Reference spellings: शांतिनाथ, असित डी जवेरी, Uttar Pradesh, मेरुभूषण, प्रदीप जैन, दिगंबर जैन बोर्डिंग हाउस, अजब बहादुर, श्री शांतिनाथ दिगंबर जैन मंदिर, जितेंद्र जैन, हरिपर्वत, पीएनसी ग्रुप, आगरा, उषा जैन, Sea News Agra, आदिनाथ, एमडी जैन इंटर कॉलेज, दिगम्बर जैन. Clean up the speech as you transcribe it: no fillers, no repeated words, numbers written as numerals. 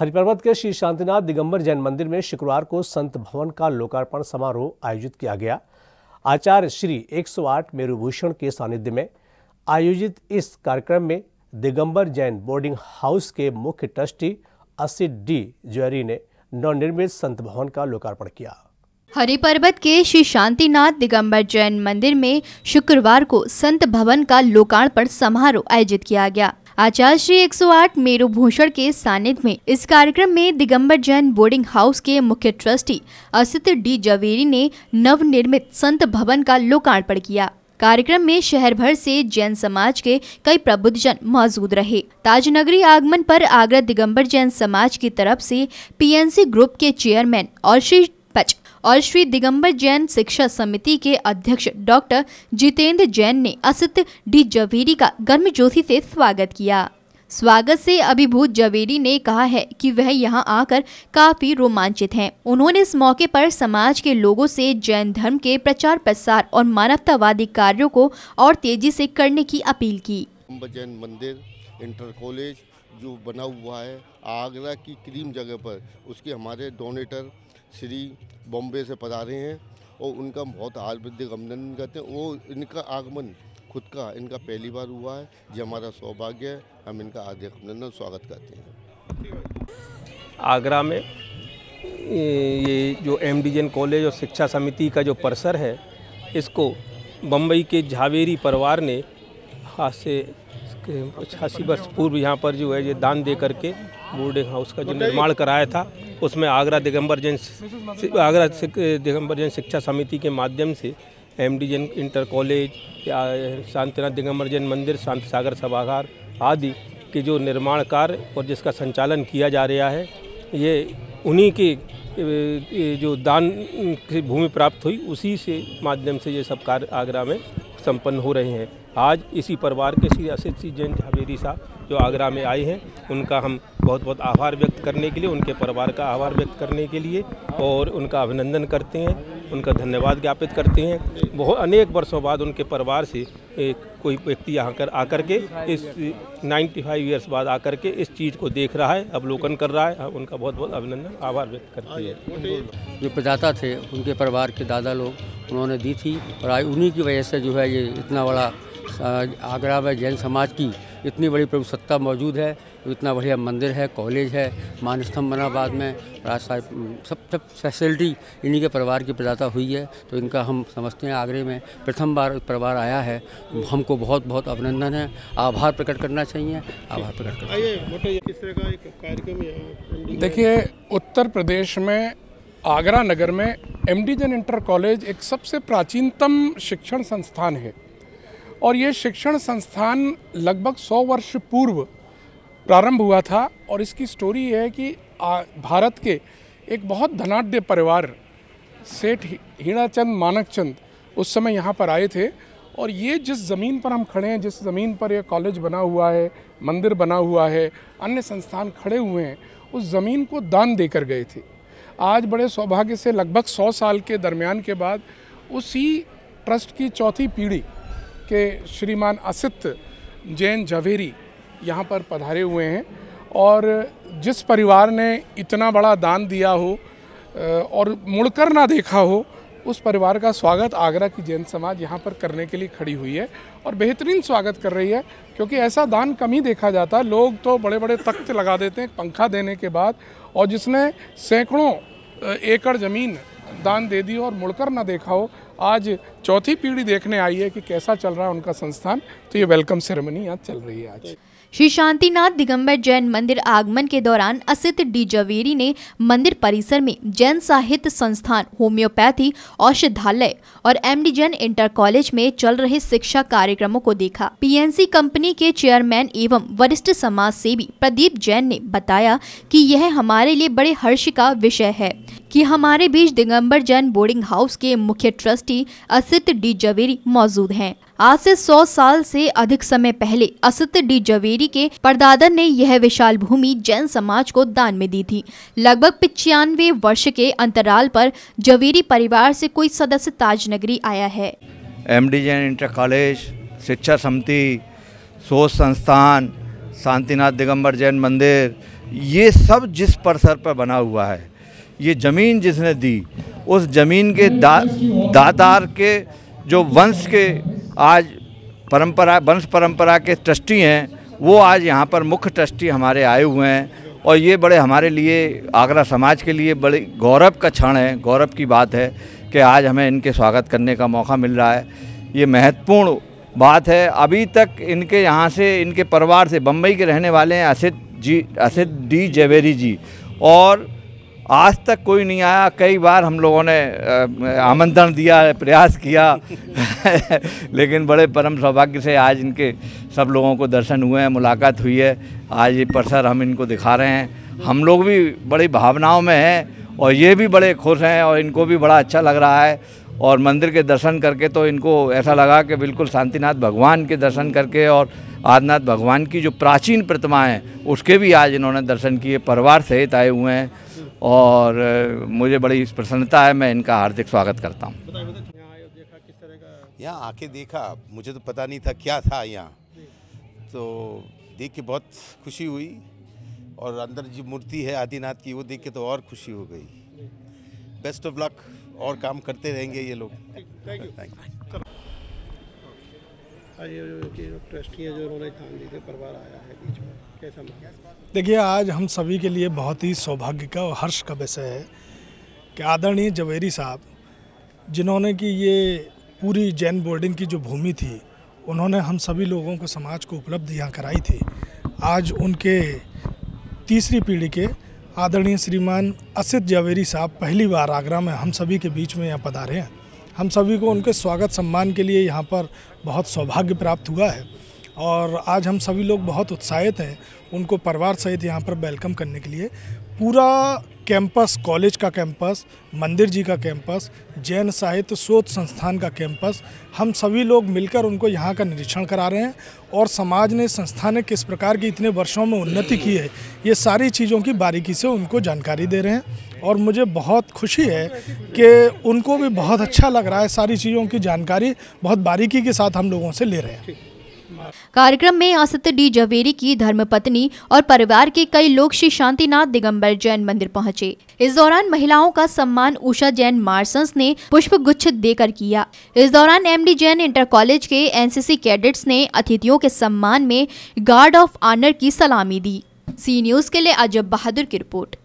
हरिपर्वत के श्री शांतिनाथ दिगंबर जैन मंदिर में शुक्रवार को संत भवन का लोकार्पण समारोह आयोजित किया गया। आचार्य श्री 108 मेरुभूषण के सानिध्य में आयोजित इस कार्यक्रम में दिगम्बर जैन बोर्डिंग हाउस के मुख्य ट्रस्टी असित डी जवेरी ने नवनिर्मित संत भवन का लोकार्पण किया। हरिपर्वत के श्री शांतिनाथ दिगंबर जैन मंदिर में शुक्रवार को संत भवन का लोकार्पण समारोह आयोजित किया गया। आचार्य श्री 108 मेरुभूषण के सानिध्य में इस कार्यक्रम में दिगम्बर जैन बोर्डिंग हाउस के मुख्य ट्रस्टी असित डी जवेरी ने नवनिर्मित संत भवन का लोकार्पण किया। कार्यक्रम में शहर भर से जैन समाज के कई प्रबुद्धजन मौजूद रहे। ताजनगरी आगमन पर आगरा दिगम्बर जैन समाज की तरफ से पीएनसी ग्रुप के चेयरमैन और श्री दिगम्बर जैन शिक्षा समिति के अध्यक्ष डॉक्टर जितेंद्र जैन ने असित डी जवेरी का गर्मजोशी से स्वागत किया। स्वागत से अभिभूत जवेरी ने कहा है कि वह यहां आकर काफी रोमांचित हैं। उन्होंने इस मौके पर समाज के लोगों से जैन धर्म के प्रचार प्रसार और मानवतावादी कार्यों को और तेजी से करने की अपील की। जैन मंदिर इंटर कॉलेज जो बना हुआ है आगरा की क्रीम जगह पर, उसके हमारे डोनेटर श्री बॉम्बे से पधारे हैं और उनका बहुत हार्दिक अभिनंदन करते हैं। वो इनका आगमन खुद का इनका पहली बार हुआ है, ये हमारा सौभाग्य है। हम इनका हार्दिक अभिनंदन स्वागत करते हैं। आगरा में ये जो एमडी जैन कॉलेज और शिक्षा समिति का जो परिसर है, इसको बम्बई के जावेरी परिवार ने हाथ से 86 वर्ष पूर्व यहाँ पर जो है ये दान दे करके बोर्डिंग हाउस का जो निर्माण कराया था, उसमें आगरा दिगम्बर जैन शिक्षा समिति के माध्यम से एमडी जैन इंटर कॉलेज, शांतिनाथ दिगम्बर जैन मंदिर, शांति सागर सभागार आदि के जो निर्माण कार्य और जिसका संचालन किया जा रहा है, ये उन्हीं के जो दान की भूमि प्राप्त हुई उसी से माध्यम से ये सब कार्य आगरा में संपन्न हो रहे हैं। आज इसी परिवार के श्री असित जैन जवेरी साहब जो आगरा में आए हैं, उनका हम बहुत बहुत आभार व्यक्त करने के लिए, उनके परिवार का आभार व्यक्त करने के लिए और उनका अभिनंदन करते हैं, उनका धन्यवाद ज्ञापित करते हैं। बहुत अनेक वर्षों बाद उनके परिवार से कोई व्यक्ति आकर के इस 95 ईयर्स बाद आकर के इस चीज़ को देख रहा है, अवलोकन कर रहा है। उनका बहुत बहुत अभिनंदन आभार व्यक्त करते हैं। जो प्रदाता थे उनके परिवार के दादा लोग, उन्होंने दी थी और आज उन्हीं की वजह से जो है ये इतना बड़ा आगरा में जैन समाज की इतनी बड़ी प्रभु सत्ता मौजूद है, इतना बढ़िया मंदिर है, कॉलेज है, मान स्तंभ बना बाद में, राज साहब सब फैसिलिटी इन्हीं के परिवार की प्रदाता हुई है। तो इनका हम समझते हैं आगरे में प्रथम बार परिवार आया है, हमको बहुत बहुत अभिनंदन है, आभार प्रकट करना चाहिए, आभार प्रकट करना। देखिए, उत्तर प्रदेश में आगरा नगर में एमडी जैन इंटर कॉलेज एक सबसे प्राचीनतम शिक्षण संस्थान है और ये शिक्षण संस्थान लगभग 100 वर्ष पूर्व प्रारंभ हुआ था। और इसकी स्टोरी है कि भारत के एक बहुत धनाढ्य परिवार सेठ हीणाचंद मानकचंद उस समय यहाँ पर आए थे और ये जिस ज़मीन पर हम खड़े हैं, जिस ज़मीन पर ये कॉलेज बना हुआ है, मंदिर बना हुआ है, अन्य संस्थान खड़े हुए हैं, उस ज़मीन को दान देकर गए थे। आज बड़े सौभाग्य से लगभग 100 साल के दरमियान के बाद उसी ट्रस्ट की चौथी पीढ़ी के श्रीमान असित जैन जवेरी यहाँ पर पधारे हुए हैं और जिस परिवार ने इतना बड़ा दान दिया हो और मुड़कर ना देखा हो, उस परिवार का स्वागत आगरा की जैन समाज यहाँ पर करने के लिए खड़ी हुई है और बेहतरीन स्वागत कर रही है, क्योंकि ऐसा दान कम ही देखा जाता है। लोग तो बड़े बड़े तख्त लगा देते हैं पंखा देने के बाद, और जिसने सैकड़ों एकड़ ज़मीन दान दे दी और मुड़कर ना देखा हो, आज चौथी पीढ़ी देखने आई है कि कैसा चल रहा है उनका संस्थान। तो ये वेलकम सेरेमनी आज चल रही है। आज श्री शांतिनाथ दिगंबर जैन मंदिर आगमन के दौरान असित डी जवेरी ने मंदिर परिसर में जैन साहित्य संस्थान, होम्योपैथी औषधालय और एमडी जैन इंटर कॉलेज में चल रहे शिक्षा कार्यक्रमों को देखा। पीएनसी कंपनी के चेयरमैन एवं वरिष्ठ समाज सेवी प्रदीप जैन ने बताया कि यह हमारे लिए बड़े हर्ष का विषय है कि हमारे बीच दिगंबर जैन बोर्डिंग हाउस के मुख्य ट्रस्टी असित डी जवेरी मौजूद हैं। आज से 100 साल से अधिक समय पहले असित डी जवेरी के परदादा ने यह विशाल भूमि जैन समाज को दान में दी थी। लगभग 95 वर्ष के अंतराल पर जवेरी परिवार से कोई सदस्य ताजनगरी आया है। एमडी जैन इंटर कॉलेज, शिक्षा समिति, सोच संस्थान, शांतिनाथ दिगंबर जैन मंदिर, ये सब जिस परिसर पर बना हुआ है, ये ज़मीन जिसने दी, उस ज़मीन के दातार के जो वंश के आज परंपरा वंश परंपरा के ट्रस्टी हैं, वो आज यहाँ पर मुख्य ट्रस्टी हमारे आए हुए हैं और ये बड़े हमारे लिए, आगरा समाज के लिए बड़े गौरव का क्षण है, गौरव की बात है कि आज हमें इनके स्वागत करने का मौका मिल रहा है। ये महत्वपूर्ण बात है। अभी तक इनके यहाँ से, इनके परिवार से बम्बई के रहने वाले हैं असित डी जवेरी जी, और आज तक कोई नहीं आया। कई बार हम लोगों ने आमंत्रण दिया, प्रयास किया लेकिन बड़े परम सौभाग्य से आज इनके सब लोगों को दर्शन हुए हैं, मुलाकात हुई है। आज ये परिसर हम इनको दिखा रहे हैं। हम लोग भी बड़ी भावनाओं में हैं और ये भी बड़े खुश हैं और इनको भी बड़ा अच्छा लग रहा है। और मंदिर के दर्शन करके तो इनको ऐसा लगा कि बिल्कुल शांतिनाथ भगवान के दर्शन करके और आदिनाथ भगवान की जो प्राचीन प्रतिमाएँ हैं उसके भी आज इन्होंने दर्शन किए, परिवार सहित आए हुए हैं और मुझे बड़ी प्रसन्नता है। मैं इनका हार्दिक स्वागत करता हूँ। यहाँ आके देखा, मुझे तो पता नहीं था क्या था यहाँ, तो देख के बहुत खुशी हुई और अंदर जो मूर्ति है आदिनाथ की वो देख के तो और खुशी हो गई। बेस्ट ऑफ लक, और काम करते रहेंगे ये लोग। देखिए, आज हम सभी के लिए बहुत ही सौभाग्य का और हर्ष का विषय है कि आदरणीय जवेरी साहब, जिन्होंने कि ये पूरी जैन बोर्डिंग की जो भूमि थी उन्होंने हम सभी लोगों को, समाज को उपलब्ध यहाँ कराई थी। आज उनके तीसरी पीढ़ी के आदरणीय श्रीमान असित जवेरी साहब पहली बार आगरा में हम सभी के बीच में यहाँ पधारे हैं। हम सभी को उनके स्वागत सम्मान के लिए यहाँ पर बहुत सौभाग्य प्राप्त हुआ है और आज हम सभी लोग बहुत उत्साहित हैं उनको परिवार सहित यहाँ पर वेलकम करने के लिए। पूरा कैंपस, कॉलेज का कैंपस, मंदिर जी का कैंपस, जैन साहित्य शोध संस्थान का कैंपस, हम सभी लोग मिलकर उनको यहाँ का निरीक्षण करा रहे हैं और समाज ने, संस्था ने किस प्रकार की इतने वर्षों में उन्नति की है, ये सारी चीज़ों की बारीकी से उनको जानकारी दे रहे हैं। और मुझे बहुत खुशी है कि उनको भी बहुत अच्छा लग रहा है, सारी चीज़ों की जानकारी बहुत बारीकी के साथ हम लोगों से ले रहे हैं। कार्यक्रम में असित डी जवेरी की धर्मपत्नी और परिवार के कई लोग श्री शांतिनाथ दिगंबर जैन मंदिर पहुंचे। इस दौरान महिलाओं का सम्मान उषा जैन मार्संस ने पुष्प गुच्छ देकर किया। इस दौरान एमडी जैन इंटर कॉलेज के एनसीसी कैडेट्स ने अतिथियों के सम्मान में गार्ड ऑफ ऑनर की सलामी दी। सी न्यूज के लिए अजब बहादुर की रिपोर्ट।